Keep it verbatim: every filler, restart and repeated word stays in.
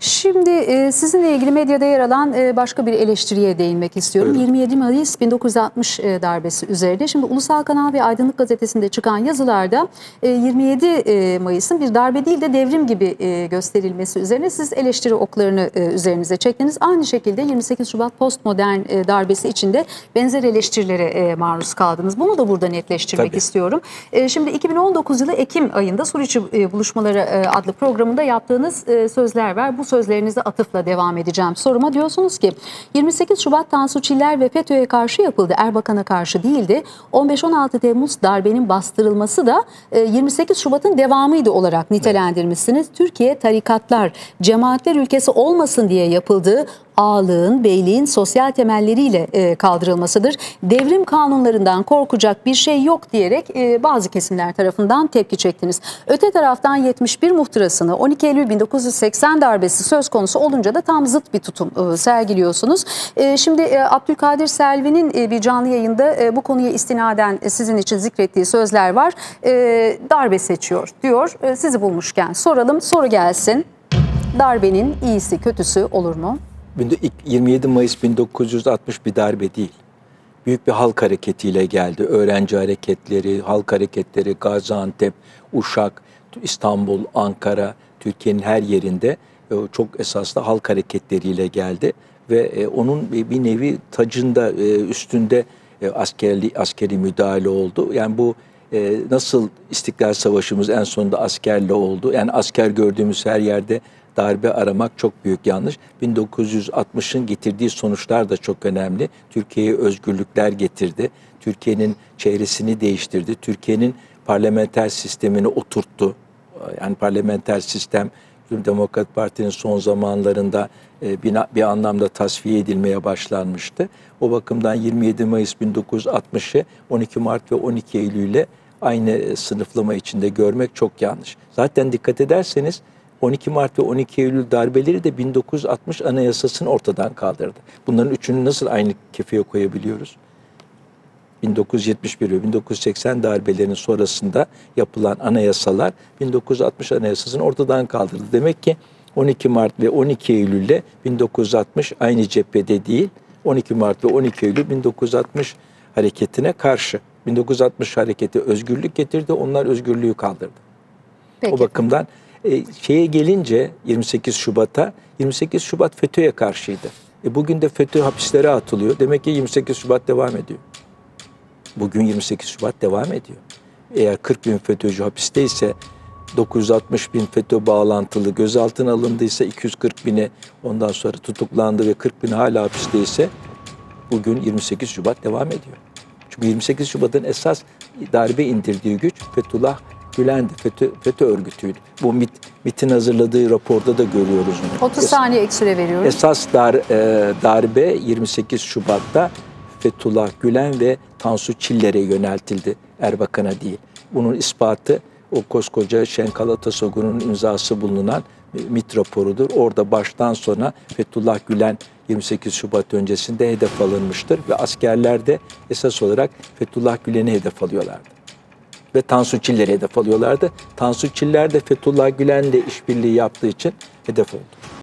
Şimdi sizinle ilgili medyada yer alan başka bir eleştiriye değinmek istiyorum. Evet. yirmi yedi Mayıs bin dokuz yüz altmış darbesi üzerinde. Şimdi Ulusal Kanal ve Aydınlık Gazetesi'nde çıkan yazılarda yirmi yedi Mayıs'ın bir darbe değil de devrim gibi gösterilmesi üzerine siz eleştiri oklarını üzerinize çektiniz. Aynı şekilde yirmi sekiz Şubat postmodern darbesi içinde benzer eleştirilere maruz kaldınız. Bunu da burada netleştirmek Tabii. istiyorum. Şimdi iki bin on dokuz yılı Ekim ayında Suriçi Buluşmaları adlı programında yaptığınız sözler var. Bu sözlerinizi atıfla devam edeceğim soruma. Diyorsunuz ki yirmi sekiz Şubat Tansu Çiller ve FETÖ'ye karşı yapıldı. Erbakan'a karşı değildi. on beş on altı Temmuz darbenin bastırılması da yirmi sekiz Şubat'ın devamıydı olarak nitelendirmişsiniz. Evet. Türkiye tarikatlar, cemaatler ülkesi olmasın diye yapıldığı ağalığın, beyliğin sosyal temelleriyle kaldırılmasıdır. Devrim kanunlarından korkacak bir şey yok diyerek bazı kesimler tarafından tepki çektiniz. Öte taraftan yetmiş bir muhtırasını, on iki Eylül bin dokuz yüz seksen darbesi söz konusu olunca da tam zıt bir tutum sergiliyorsunuz. Şimdi Abdülkadir Selvi'nin bir canlı yayında bu konuya istinaden sizin için zikrettiği sözler var. Darbe seçiyor diyor. Sizi bulmuşken soralım, soru gelsin. Darbenin iyisi kötüsü olur mu? yirmi yedi Mayıs bin dokuz yüz altmış bir darbe değil. Büyük bir halk hareketiyle geldi. Öğrenci hareketleri, halk hareketleri, Gaziantep, Uşak, İstanbul, Ankara, Türkiye'nin her yerinde çok esaslı halk hareketleriyle geldi. Ve onun bir nevi tacında, üstünde askerli, askeri müdahale oldu. Yani bu nasıl İstiklal Savaşımız en sonunda askerle oldu. Yani asker gördüğümüz her yerde darbe aramak çok büyük yanlış. bin dokuz yüz altmışın getirdiği sonuçlar da çok önemli. Türkiye'ye özgürlükler getirdi. Türkiye'nin çevresini değiştirdi. Türkiye'nin parlamenter sistemini oturttu. Yani parlamenter sistem Demokrat Parti'nin son zamanlarında bir anlamda tasfiye edilmeye başlanmıştı. O bakımdan yirmi yedi Mayıs bin dokuz yüz altmışı on iki Mart ve on iki Eylül'le aynı sınıflama içinde görmek çok yanlış. Zaten dikkat ederseniz on iki Mart ve on iki Eylül darbeleri de bin dokuz yüz altmış Anayasası'nı ortadan kaldırdı. Bunların üçünü nasıl aynı kefeye koyabiliyoruz? bin dokuz yüz yetmiş bir ve bin dokuz yüz seksen darbelerinin sonrasında yapılan anayasalar bin dokuz yüz altmış Anayasası'nı ortadan kaldırdı. Demek ki on iki Mart ve on iki Eylül ile bin dokuz yüz altmış aynı cephede değil, on iki Mart ve on iki Eylül bin dokuz yüz altmış hareketine karşı. bin dokuz yüz altmış hareketi özgürlük getirdi, onlar özgürlüğü kaldırdı. Peki. O bakımdan E, şeye gelince yirmi sekiz Şubat'a, yirmi sekiz Şubat FETÖ'ye karşıydı. E, bugün de FETÖ hapislere atılıyor. Demek ki yirmi sekiz Şubat devam ediyor. Bugün yirmi sekiz Şubat devam ediyor. Eğer kırk bin FETÖ'cü hapisteyse, dokuz yüz altmış bin FETÖ bağlantılı gözaltına alındıysa, iki yüz kırk bini ondan sonra tutuklandı ve kırk bin hala hapisteyse, bugün yirmi sekiz Şubat devam ediyor. Çünkü yirmi sekiz Şubat'ın esas darbe indirdiği güç Fethullah Gülen FETÖ, FETÖ örgütüydü. Bu MIT, MIT'in hazırladığı raporda da görüyoruz. otuz saniye ek süre veriyoruz. Esas dar, e, darbe yirmi sekiz Şubat'ta Fethullah Gülen ve Tansu Çiller'e yöneltildi. Erbakan'a değil. Bunun ispatı o koskoca Şenkal Atasoğlu'nun imzası bulunan MIT raporudur. Orada baştan sona Fethullah Gülen yirmi sekiz Şubat öncesinde hedef alınmıştır ve askerler de esas olarak Fethullah Gülen'i hedef alıyorlardı. Ve Tansu Çiller'e hedef alıyorlardı. Tansu Çiller de Fethullah Gülen'le işbirliği yaptığı için hedef oldu.